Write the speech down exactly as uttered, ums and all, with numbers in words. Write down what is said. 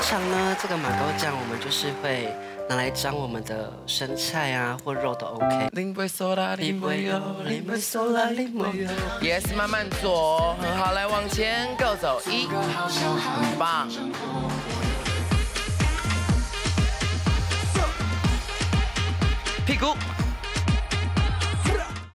通常呢，这个马膏酱我们就是会拿来沾我们的生菜啊或肉都 OK。Yes， 慢慢做，很好，来往前各走一，很棒。 屁股。